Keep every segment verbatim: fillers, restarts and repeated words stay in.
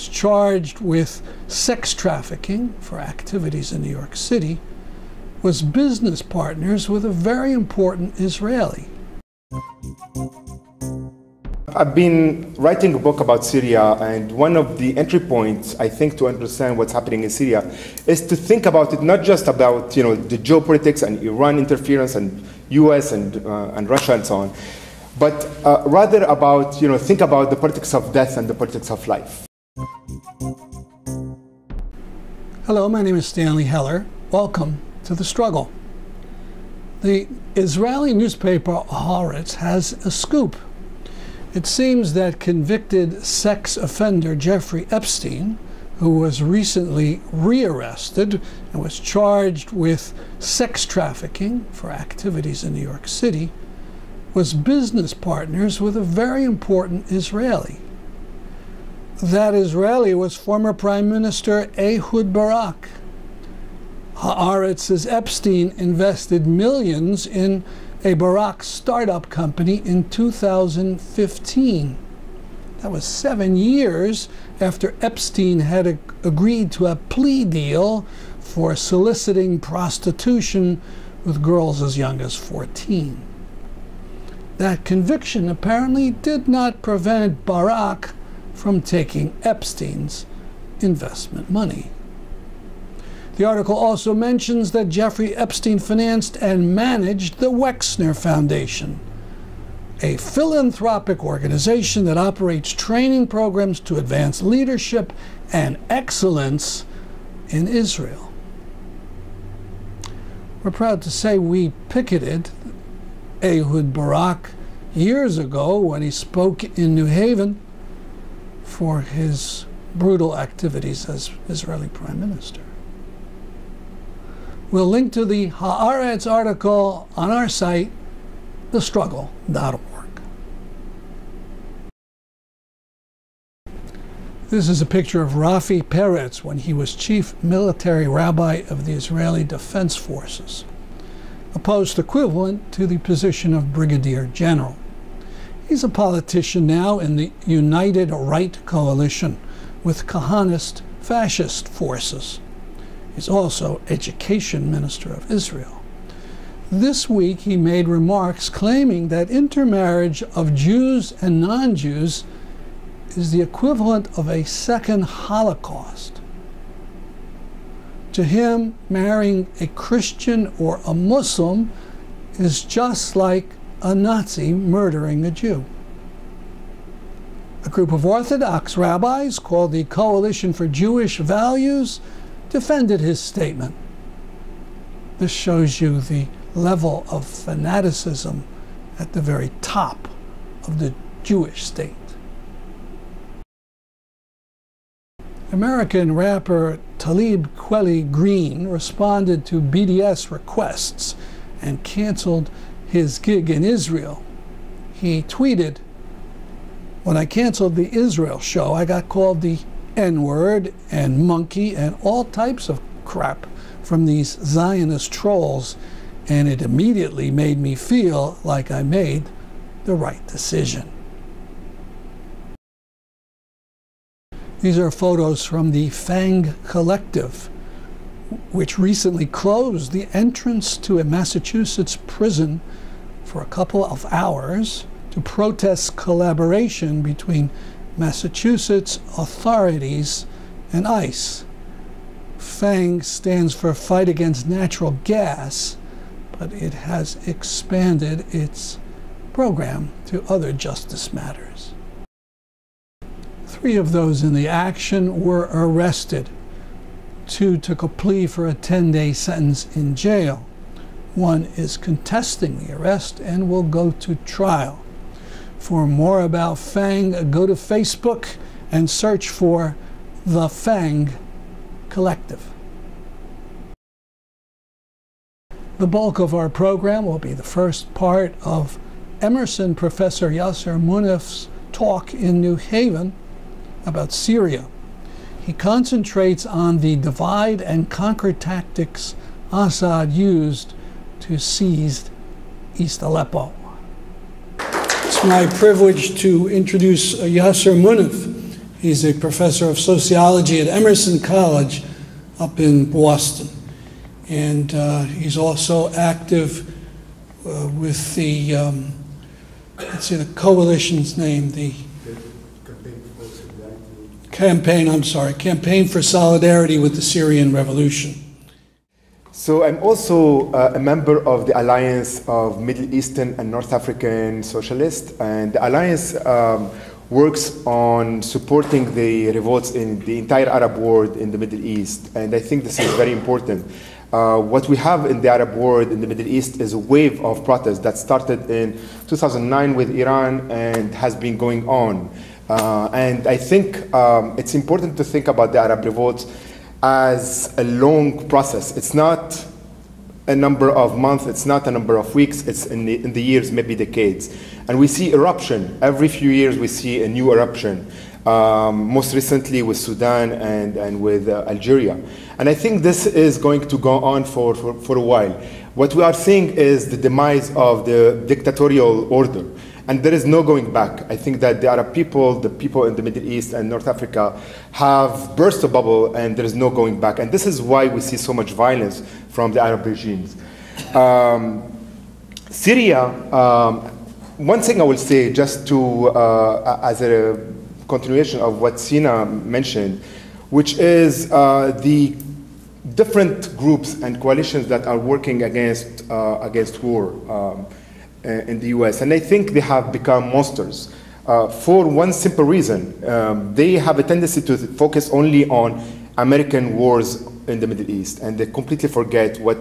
was charged with sex trafficking for activities in New York City, was business partners with a very important Israeli. I've been writing a book about Syria, and one of the entry points, I think, to understand what's happening in Syria is to think about it not just about, you know, the geopolitics and Iran interference and U S and, uh, and Russia and so on, but uh, rather about, you know, think about the politics of death and the politics of life. Hello, my name is Stanley Heller. Welcome to The Struggle. The Israeli newspaper Haaretz has a scoop. It seems that convicted sex offender Jeffrey Epstein, who was recently rearrested and was charged with sex trafficking for activities in New York City, was business partners with a very important Israeli. That Israeli was former Prime Minister Ehud Barak. Haaretz's Epstein invested millions in a Barak startup company in two thousand fifteen. That was seven years after Epstein had a, agreed to a plea deal for soliciting prostitution with girls as young as fourteen. That conviction apparently did not prevent Barak from taking Epstein's investment money. The article also mentions that Jeffrey Epstein financed and managed the Wexner Foundation, a philanthropic organization that operates training programs to advance leadership and excellence in Israel. We're proud to say we picketed Ehud Barak years ago when he spoke in New Haven for his brutal activities as Israeli Prime Minister. We'll link to the Haaretz article on our site, the struggle dot org. This is a picture of Rafi Peretz when he was chief military rabbi of the Israeli Defense Forces, a post equivalent to the position of brigadier general. He's a politician now in the United Right Coalition with Kahanist fascist forces. He's also Education Minister of Israel. This week he made remarks claiming that intermarriage of Jews and non-Jews is the equivalent of a second Holocaust. To him, marrying a Christian or a Muslim is just like a Nazi murdering a Jew. A group of Orthodox rabbis called the Coalition for Jewish Values defended his statement. This shows you the level of fanaticism at the very top of the Jewish state. American rapper Talib Kweli Green responded to B D S requests and canceled his gig in Israel. He tweeted, "When I canceled the Israel show, I got called the N-word and monkey and all types of crap from these Zionist trolls, and it immediately made me feel like I made the right decision." These are photos from the FANG Collective, which recently closed the entrance to a Massachusetts prison for a couple of hours to protest collaboration between Massachusetts authorities and ICE. FANG stands for Fight Against Natural Gas, but it has expanded its program to other justice matters. Three of those in the action were arrested. Two took a plea for a ten-day sentence in jail. One is contesting the arrest and will go to trial. For more about FANG, go to Facebook and search for The FANG Collective. The bulk of our program will be the first part of Emerson Professor Yasser Munif's talk in New Haven about Syria. He concentrates on the divide and conquer tactics Assad used to seize East Aleppo. It's my privilege to introduce Yasser Munif. He's a professor of sociology at Emerson College up in Boston. And uh, he's also active uh, with the, um, let's see, the coalition's name, the Campaign, I'm sorry, Campaign for Solidarity with the Syrian Revolution. So I'm also uh, a member of the Alliance of Middle Eastern and North African Socialists, and the Alliance um, works on supporting the revolts in the entire Arab world in the Middle East, and I think this is very important. Uh, what we have in the Arab world, in the Middle East, is a wave of protests that started in two thousand nine with Iran and has been going on. Uh, and I think um, it's important to think about the Arab revolts as a long process. It's not a number of months, it's not a number of weeks, it's in the, in the years, maybe decades. And we see eruption. Every few years we see a new eruption. Um, most recently with Sudan and, and with uh, Algeria. And I think this is going to go on for, for, for a while. What we are seeing is the demise of the dictatorial order. And there is no going back. I think that the Arab people, the people in the Middle East and North Africa, have burst a bubble and there is no going back. And this is why we see so much violence from the Arab regimes. Um, Syria, um, one thing I will say, just to, uh, as a continuation of what Sina mentioned, which is uh, the different groups and coalitions that are working against, uh, against war um, in the U S. And I think they have become monsters uh, for one simple reason. Um, they have a tendency to focus only on American wars in the Middle East, and they completely forget what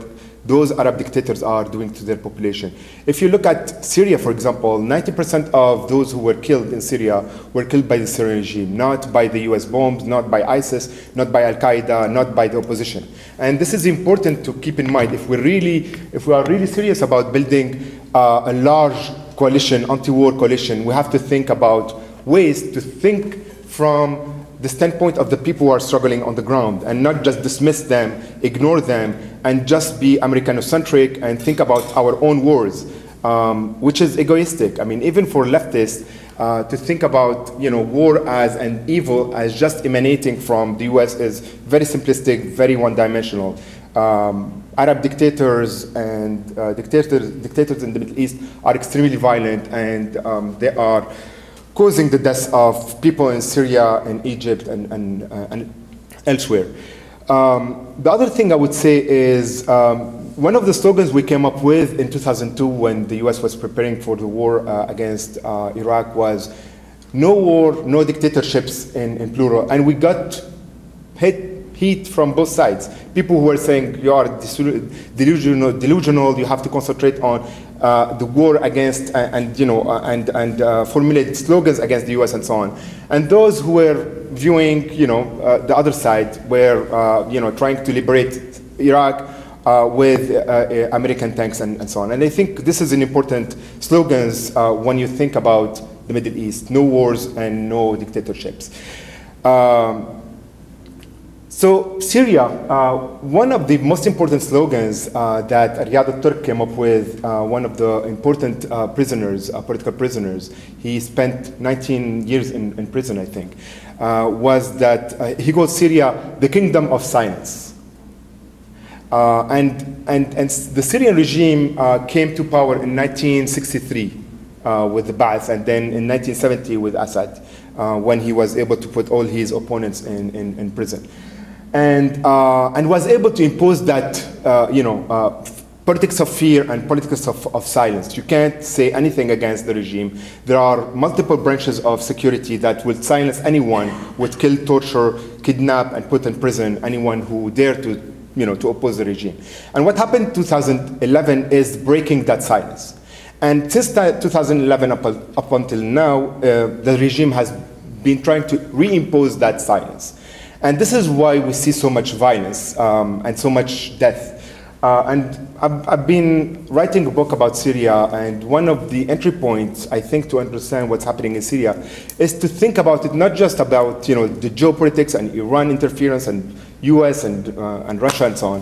those Arab dictators are doing to their population. If you look at Syria, for example, ninety percent of those who were killed in Syria were killed by the Syrian regime, not by the U S bombs, not by ISIS, not by Al-Qaeda, not by the opposition. And this is important to keep in mind if we really, if we are really serious about building uh, a large coalition, anti-war coalition, we have to think about ways to think from the standpoint of the people who are struggling on the ground, and not just dismiss them, ignore them, and just be Americanocentric and think about our own wars, um, which is egoistic. I mean, even for leftists, uh, to think about you know war as an evil as just emanating from the U S is very simplistic, very one-dimensional. Um, Arab dictators and uh, dictators, dictators in the Middle East are extremely violent, and um, they are causing the deaths of people in Syria and Egypt and, and, uh, and elsewhere. Um, the other thing I would say is um, one of the slogans we came up with in two thousand two when the U S was preparing for the war uh, against uh, Iraq was no war, no dictatorships in, in plural. And we got hit, heat from both sides. People who were saying you are delusional, delusional you have to concentrate on Uh, the war against uh, and you know uh, and and uh, formulated slogans against the U S and so on, and those who were viewing you know uh, the other side were uh, you know trying to liberate Iraq uh, with uh, uh, American tanks and, and so on. And I think this is an important slogans uh, when you think about the Middle East: no wars and no dictatorships. Um, So Syria, uh, one of the most important slogans uh, that Riad al-Turk came up with, uh, one of the important uh, prisoners, uh, political prisoners, he spent nineteen years in, in prison, I think, uh, was that uh, he called Syria the kingdom of silence. Uh, and, and, and the Syrian regime uh, came to power in nineteen sixty-three uh, with the Ba'ath, and then in nineteen seventy with Assad, uh, when he was able to put all his opponents in, in, in prison. And, uh, and was able to impose that, uh, you know, uh, politics of fear and politics of, of silence. You can't say anything against the regime. There are multiple branches of security that will silence anyone, would kill, torture, kidnap, and put in prison anyone who dare to, you know, to oppose the regime. And what happened in two thousand eleven is breaking that silence. And since two thousand eleven up, up until now, uh, the regime has been trying to reimpose that silence. And this is why we see so much violence um, and so much death. Uh, and I've, I've been writing a book about Syria, and one of the entry points, I think, to understand what's happening in Syria is to think about it not just about you know, the geopolitics and Iran interference and U S and, uh, and Russia and so on,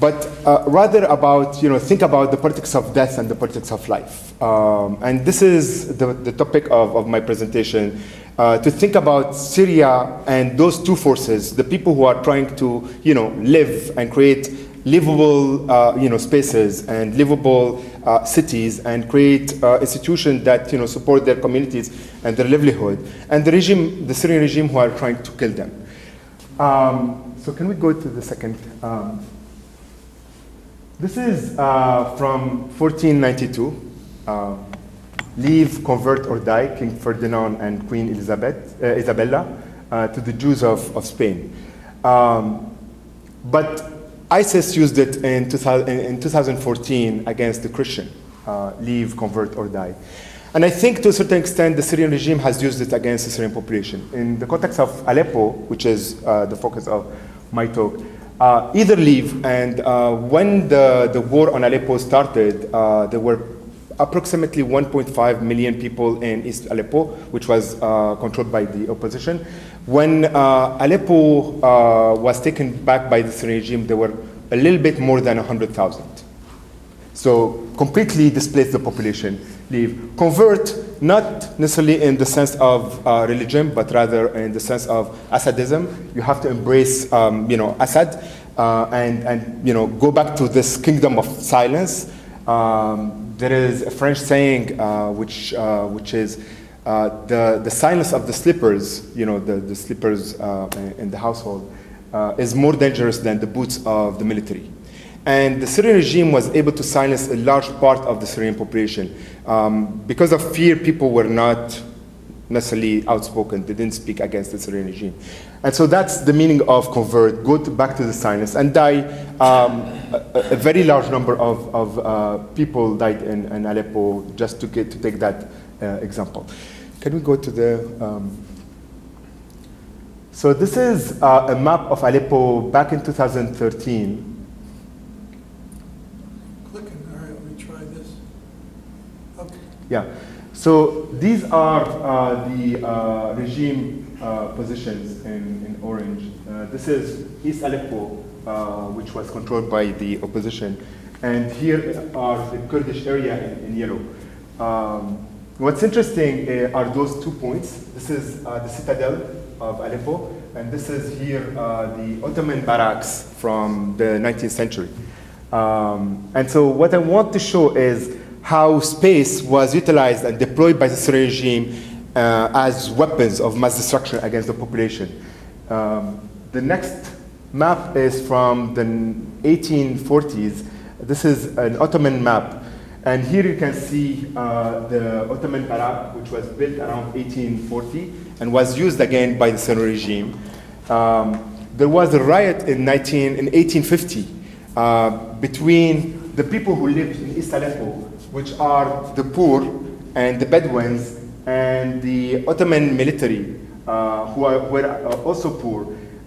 but uh, rather about, you know, think about the politics of death and the politics of life. Um, and this is the, the topic of, of my presentation. Uh, to think about Syria and those two forces, the people who are trying to, you know, live and create livable, uh, you know, spaces and livable uh, cities and create uh, institutions that, you know, support their communities and their livelihood, and the regime, the Syrian regime, who are trying to kill them. Um, so can we go to the second? Um, this is uh, from fourteen ninety-two. Uh, Leave, Convert, or Die, King Ferdinand and Queen Elizabeth, uh, Isabella, uh, to the Jews of, of Spain. Um, but ISIS used it in, two thousand, in twenty fourteen against the Christian, uh, Leave, Convert, or Die. And I think to a certain extent the Syrian regime has used it against the Syrian population. In the context of Aleppo, which is uh, the focus of my talk, uh, either leave, and uh, when the, the war on Aleppo started, uh, there were approximately one point five million people in East Aleppo, which was uh, controlled by the opposition. When uh, Aleppo uh, was taken back by the Syrian regime, there were a little bit more than one hundred thousand. So completely displaced the population. Leave. Convert, not necessarily in the sense of uh, religion, but rather in the sense of Assadism. You have to embrace um, you know, Assad uh, and, and you know, go back to this kingdom of silence. Um, There is a French saying, uh, which uh, which is uh, the the silence of the slippers, you know, the the slippers uh, in the household, uh, is more dangerous than the boots of the military. And the Syrian regime was able to silence a large part of the Syrian population um, because of fear. People were not necessarily outspoken; they didn't speak against the Syrian regime. And so that's the meaning of convert, go to, back to the silence, and die. Um, a, a very large number of, of uh, people died in, in Aleppo, just to, get, to take that uh, example. Can we go to the... Um, so this is uh, a map of Aleppo back in two thousand thirteen. Clicking, all right, let me try this. Okay. Yeah, so these are uh, the uh, regime Uh, positions in, in orange. Uh, this is East Aleppo, uh, which was controlled by the opposition. And here are the Kurdish area in, in yellow. Um, what's interesting uh, are those two points. This is uh, the citadel of Aleppo, and this is here uh, the Ottoman barracks from the nineteenth century. Um, and so what I want to show is how space was utilized and deployed by the Syrian regime Uh, as weapons of mass destruction against the population. Um, the next map is from the eighteen forties. This is an Ottoman map. And here you can see uh, the Ottoman Barak, which was built around eighteen forty and was used again by the Syrian regime. Um, there was a riot in, nineteen, in eighteen fifty uh, between the people who lived in East Aleppo, which are the poor and the Bedouins, and the Ottoman military, uh, who are, were uh, also poor,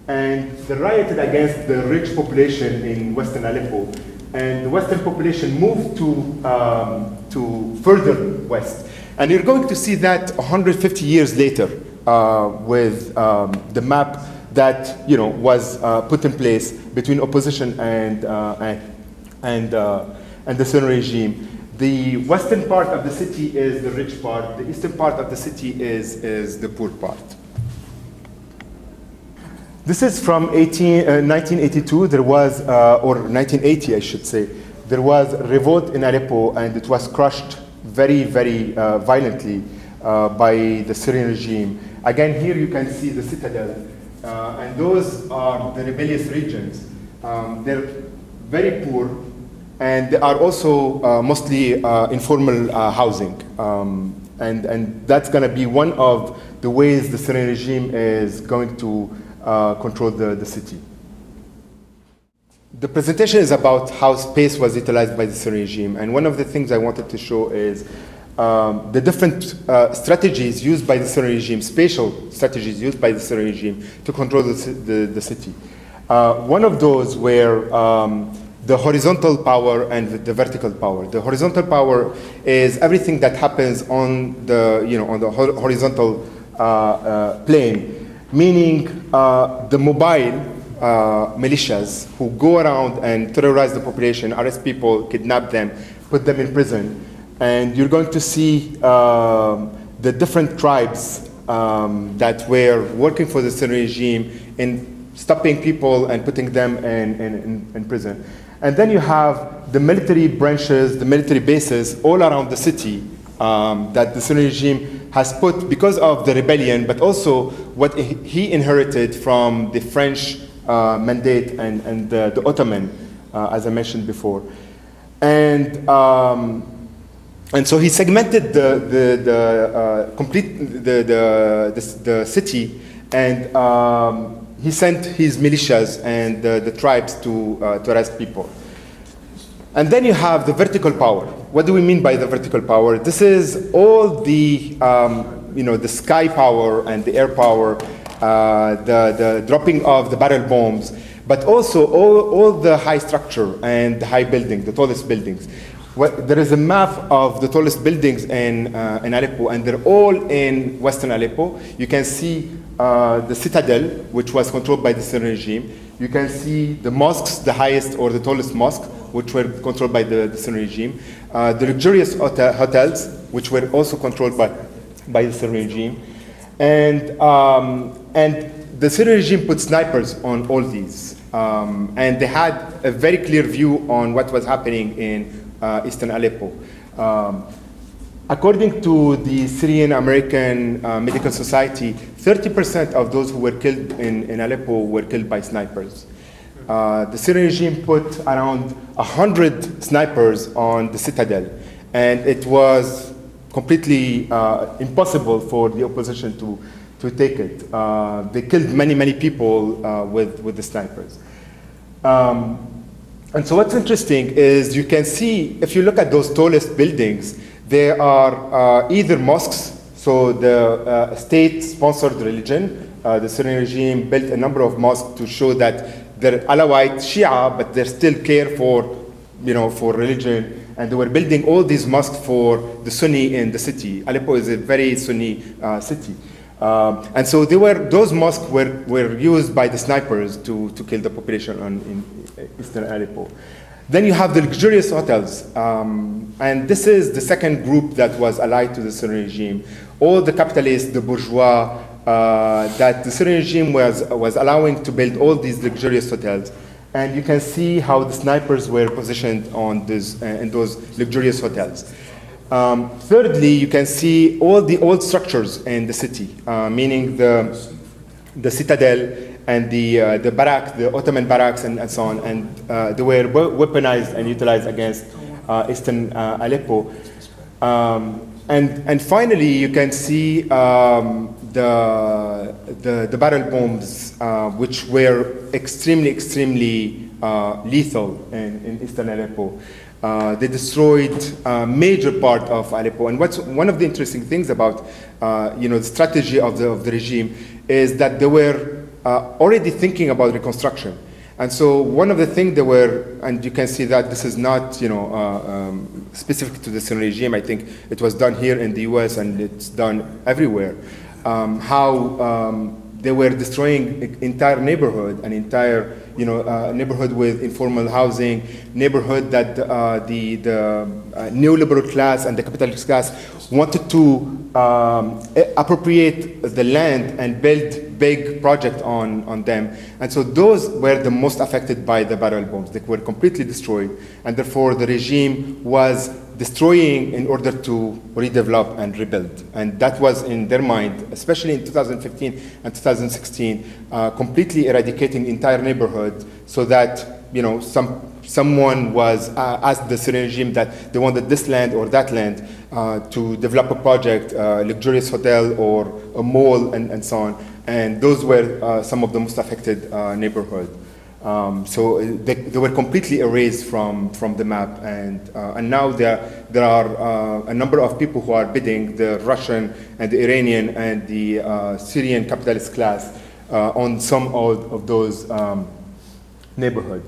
and they rioted against the rich population in Western Aleppo. And the Western population moved to, um, to further west. And you're going to see that one hundred fifty years later uh, with um, the map that, you know, was uh, put in place between opposition and, uh, and, and, uh, and the Syrian regime. The western part of the city is the rich part. The eastern part of the city is, is the poor part. This is from nineteen eighty-two. There was, uh, or nineteen eighty, I should say. There was a revolt in Aleppo, and it was crushed very, very uh, violently uh, by the Syrian regime. Again, here you can see the citadel. Uh, and those are the rebellious regions. Um, they're very poor. And they are also uh, mostly uh, informal uh, housing. Um, and, and that's going to be one of the ways the Syrian regime is going to uh, control the, the city. The presentation is about how space was utilized by the Syrian regime. And one of the things I wanted to show is um, the different uh, strategies used by the Syrian regime, spatial strategies used by the Syrian regime to control the, the, the city. Uh, one of those were um, the horizontal power and the vertical power. The horizontal power is everything that happens on the, you know, on the horizontal uh, uh, plane, meaning uh, the mobile uh, militias who go around and terrorize the population, arrest people, kidnap them, put them in prison. And you're going to see uh, the different tribes um, that were working for the Syrian regime in stopping people and putting them in, in, in prison. And then you have the military branches, the military bases all around the city um, that the Syrian regime has put because of the rebellion, but also what he inherited from the French uh, mandate and, and the, the Ottoman, uh, as I mentioned before. And, um, and so he segmented the, the, the, uh, complete the, the, the, the city, and um, he sent his militias and uh, the tribes to, uh, to arrest people. And then you have the vertical power. What do we mean by the vertical power? This is all the, um, you know, the sky power and the air power, uh, the, the dropping of the barrel bombs, but also all, all the high structure and the high building, the tallest buildings. What, there is a map of the tallest buildings in, uh, in Aleppo, and they're all in Western Aleppo. You can see Uh, the citadel, which was controlled by the Syrian regime. You can see the mosques, the highest or the tallest mosque, which were controlled by the, the Syrian regime. Uh, the luxurious hotel, hotels, which were also controlled by, by the Syrian regime. And, um, and the Syrian regime put snipers on all these. Um, and they had a very clear view on what was happening in uh, Eastern Aleppo. Um, According to the Syrian American uh, Medical Society, thirty percent of those who were killed in, in Aleppo were killed by snipers. Uh, the Syrian regime put around one hundred snipers on the citadel, and it was completely uh, impossible for the opposition to, to take it. Uh, they killed many, many people uh, with, with the snipers. Um, and so what's interesting is you can see, if you look at those tallest buildings, they are uh, either mosques, so the uh, state-sponsored religion. Uh, the Syrian regime built a number of mosques to show that they're Alawite, Shia, but they still care for, you know, for religion. And they were building all these mosques for the Sunni in the city. Aleppo is a very Sunni uh, city. Um, and so they were, those mosques were, were used by the snipers to, to kill the population on, in Eastern Aleppo. Then you have the luxurious hotels, um, and this is the second group that was allied to the Syrian regime. All the capitalists, the bourgeois, uh, that the Syrian regime was, was allowing to build all these luxurious hotels. And you can see how the snipers were positioned on this, uh, in those luxurious hotels. Um, thirdly, you can see all the old structures in the city, uh, meaning the, the citadel, and the, uh, the barrack, the Ottoman barracks, and, and so on, and uh, they were weaponized and utilized against uh, Eastern uh, Aleppo. Um, and, and finally, you can see um, the, the, the barrel bombs, uh, which were extremely, extremely uh, lethal in, in Eastern Aleppo. Uh, they destroyed a major part of Aleppo. And what's one of the interesting things about uh, you know, the strategy of the, of the regime is that they were Uh, already thinking about reconstruction. And so one of the things they were, and you can see that this is not, you know, uh, um, specific to the Syrian regime. I think it was done here in the U S and it's done everywhere. Um, how um, they were destroying entire neighborhood, an entire, you know, uh, neighborhood with informal housing, neighborhood that uh, the, the uh, neoliberal class and the capitalist class wanted to um, appropriate the land and build big project on, on them. And so those were the most affected by the barrel bombs. They were completely destroyed. And therefore, the regime was destroying in order to redevelop and rebuild. And that was in their mind, especially in two thousand fifteen and two thousand sixteen, uh, completely eradicating entire neighborhood so that, you know, some, someone was uh, asked the Syrian regime that they wanted this land or that land uh, to develop a project, a luxurious hotel or a mall, and, and so on. And those were uh, some of the most affected uh, neighborhoods. Um, so they, they were completely erased from, from the map. And, uh, and now there, there are uh, a number of people who are bidding, the Russian and the Iranian and the uh, Syrian capitalist class, uh, on some of, of those um, neighborhoods.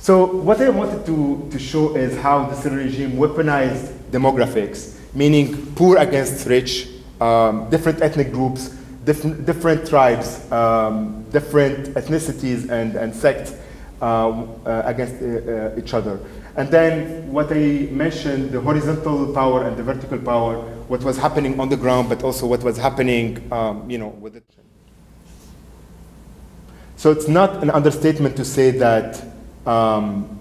So what I wanted to, to show is how the Syrian regime weaponized demographics, meaning poor against rich, Um, different ethnic groups, different, different tribes, um, different ethnicities and, and sects uh, uh, against uh, uh, each other. And then what I mentioned, the horizontal power and the vertical power, what was happening on the ground, but also what was happening, um, you know, with it. So it's not an understatement to say that, um,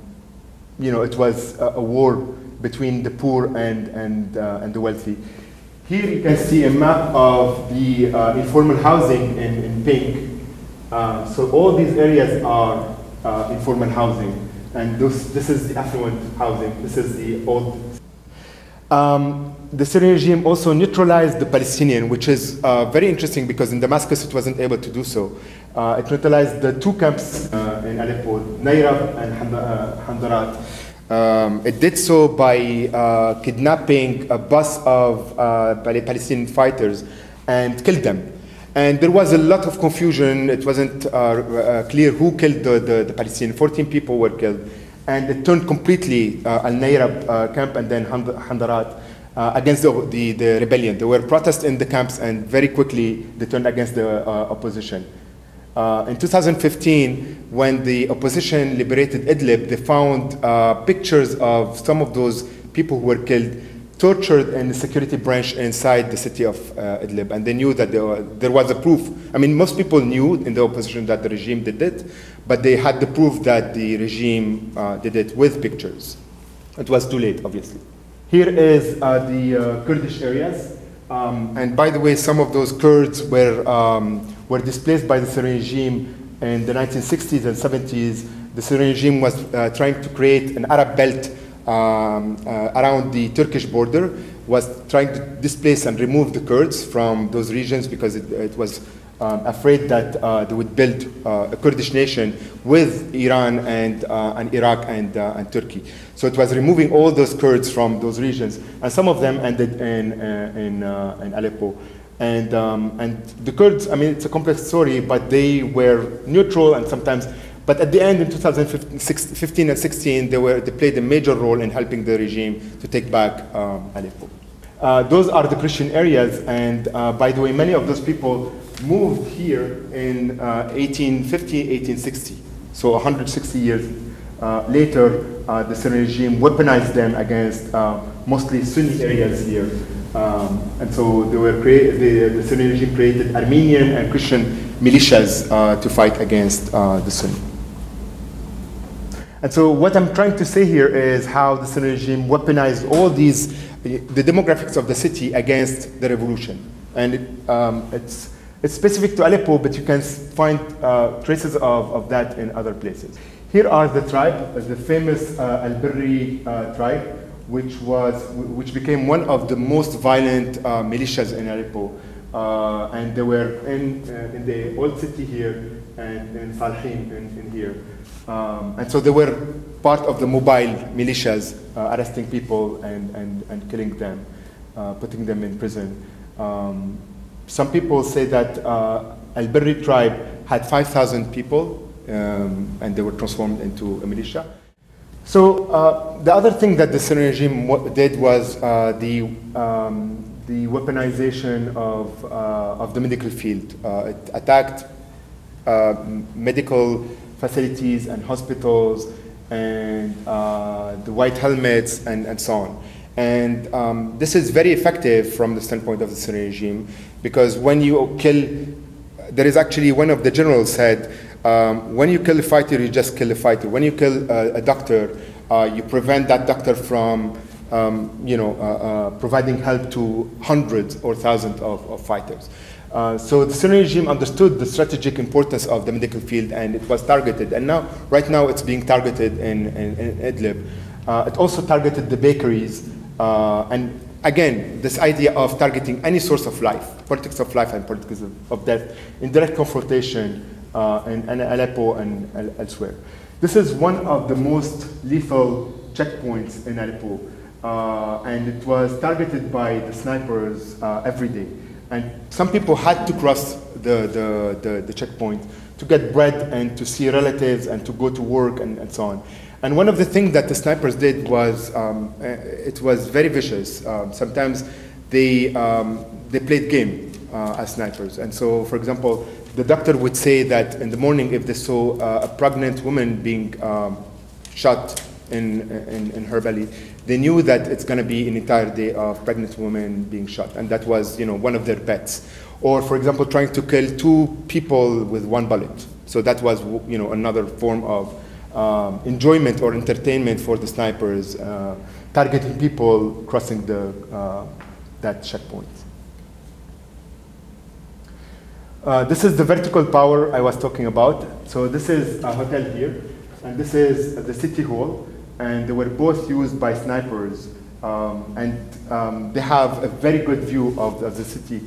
you know, it was a, a war between the poor and and uh, and the wealthy. Here you can see a map of the uh, informal housing in, in pink. Uh, so all these areas are uh, informal housing, and this this is the affluent housing. This is the old. Um, the Syrian regime also neutralized the Palestinian, which is uh, very interesting because in Damascus it wasn't able to do so. Uh, it neutralized the two camps uh, in Aleppo, Nairab and Handarat. Um, it did so by uh, kidnapping a bus of uh, Palestinian fighters and killed them. And there was a lot of confusion. It wasn't uh, uh, clear who killed the, the, the Palestinian. fourteen people were killed. And it turned completely uh, Al-Nairab uh, camp and then Handarat uh, against the, the, the rebellion. There were protests in the camps, and very quickly they turned against the uh, opposition. Uh, in two thousand fifteen, when the opposition liberated Idlib, they found uh, pictures of some of those people who were killed, tortured in the security branch inside the city of uh, Idlib. And they knew that they were, there was a proof. I mean, most people knew in the opposition that the regime did it, but they had the proof that the regime uh, did it with pictures. It was too late, obviously. Here is uh, the uh, Kurdish areas. Um, and by the way, some of those Kurds were, um, were displaced by the Syrian regime in the nineteen sixties and seventies. The Syrian regime was uh, trying to create an Arab belt um, uh, around the Turkish border, was trying to displace and remove the Kurds from those regions because it, it was um, afraid that uh, they would build uh, a Kurdish nation with Iran and, uh, and Iraq and, uh, and Turkey. So it was removing all those Kurds from those regions, and some of them ended in, uh, in, uh, in Aleppo. And, um, and the Kurds, I mean, it's a complex story, but they were neutral and sometimes, but at the end in two thousand fifteen and sixteen, they, were, they played a major role in helping the regime to take back um, Aleppo. Uh, those are the Christian areas, and uh, by the way, many of those people moved here in uh, eighteen fifty, eighteen sixty, so one hundred sixty years uh, later. Uh, the Syrian regime weaponized them against uh, mostly Sunni areas here. Um, and so they were the, the Syrian regime created Armenian and Christian militias uh, to fight against uh, the Sunni. And so what I'm trying to say here is how the Syrian regime weaponized all these, the, the demographics of the city against the revolution. And it, um, it's, it's specific to Aleppo, but you can find uh, traces of, of that in other places. Here are the tribe, the famous uh, Al-Berri uh, tribe, which was, which became one of the most violent uh, militias in Aleppo, uh, and they were in uh, in the old city here and in Salhim in, in here, um, and so they were part of the mobile militias, uh, arresting people and and and killing them, uh, putting them in prison. Um, some people say that uh, Al-Berri tribe had five thousand people. Um, and they were transformed into a militia. So uh, the other thing that the Syrian regime did was uh, the, um, the weaponization of, uh, of the medical field. Uh, it attacked uh, medical facilities and hospitals and uh, the white helmets and, and so on. And um, this is very effective from the standpoint of the Syrian regime, because when you kill, there is actually one of the generals said, Um, when you kill a fighter, you just kill a fighter. When you kill uh, a doctor, uh, you prevent that doctor from, um, you know, uh, uh, providing help to hundreds or thousands of, of fighters. Uh, so the Syrian regime understood the strategic importance of the medical field, and it was targeted. And now, right now, it's being targeted in, in, in Idlib. Uh, it also targeted the bakeries, uh, and again, this idea of targeting any source of life, politics of life and politics of, of death, in direct confrontation. Uh, in, in Aleppo and elsewhere. This is one of the most lethal checkpoints in Aleppo, uh, and it was targeted by the snipers uh, every day. And some people had to cross the, the, the, the checkpoint to get bread and to see relatives and to go to work and, and so on. And one of the things that the snipers did was, um, it was very vicious. Um, sometimes they, um, they played game uh, as snipers. And so, for example, the doctor would say that in the morning, if they saw uh, a pregnant woman being um, shot in, in, in her belly, they knew that it's going to be an entire day of pregnant women being shot. And that was, you know, one of their bets. Or, for example, trying to kill two people with one bullet. So that was, you know, another form of um, enjoyment or entertainment for the snipers, uh, targeting people crossing the, uh, that checkpoint. Uh, this is the vertical power I was talking about. So this is a hotel here, and this is the city hall. And they were both used by snipers. Um, and um, they have a very good view of, of the city.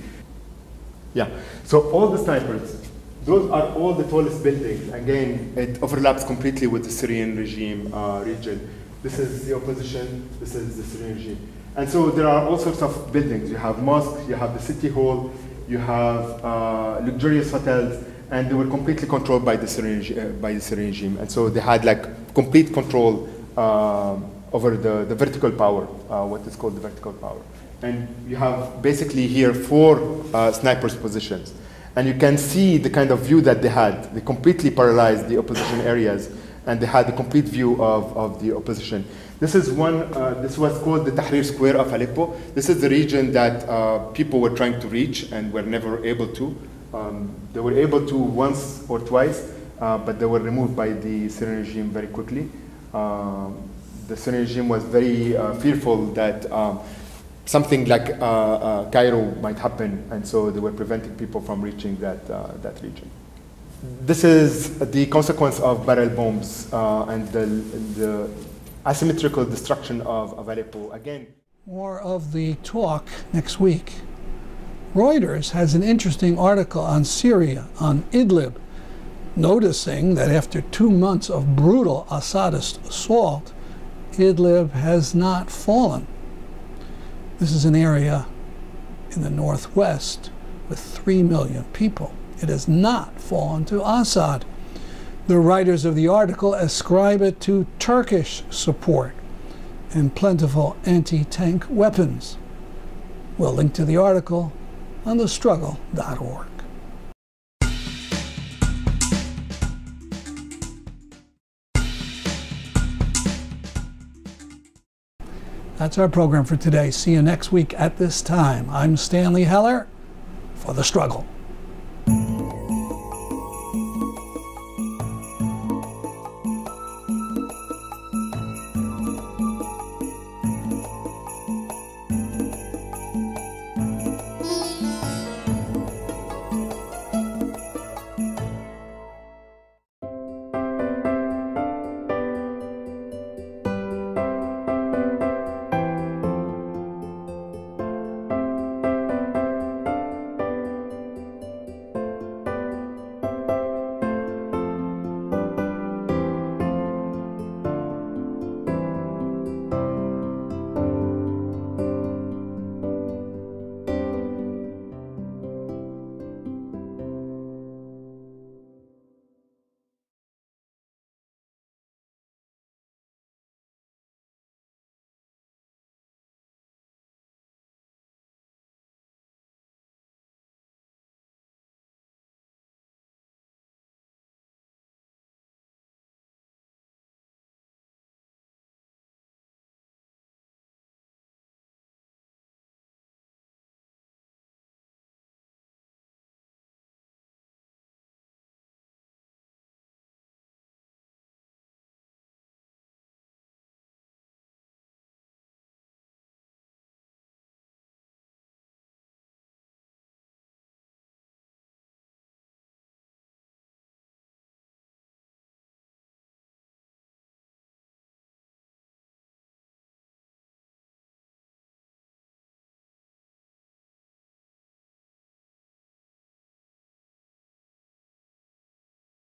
Yeah, so all the snipers, those are all the tallest buildings. Again, it overlaps completely with the Syrian regime uh, region. This is the opposition, this is the Syrian regime. And so there are all sorts of buildings. You have mosques, you have the city hall, you have uh, luxurious hotels, and they were completely controlled by the Syrian, uh, by the Syrian regime. And so they had like complete control uh, over the, the vertical power, uh, what is called the vertical power. And you have basically here four uh, snipers' positions. And you can see the kind of view that they had. They completely paralyzed the opposition areas, and they had a complete view of, of the opposition. This is one, uh, this was called the Tahrir Square of Aleppo. This is the region that uh, people were trying to reach and were never able to. Um, they were able to once or twice, uh, but they were removed by the Syrian regime very quickly. Um, the Syrian regime was very uh, fearful that um, something like uh, uh, Cairo might happen, and so they were preventing people from reaching that, uh, that region. This is the consequence of barrel bombs uh, and the, the asymmetrical destruction of, of Aleppo again. More of the talk next week. Reuters has an interesting article on Syria, on Idlib, noticing that after two months of brutal Assadist assault, Idlib has not fallen. This is an area in the northwest with three million people. It has not fallen to Assad. The writers of the article ascribe it to Turkish support and plentiful anti-tank weapons. We'll link to the article on the struggle dot org. That's our program for today. See you next week at this time. I'm Stanley Heller for The Struggle.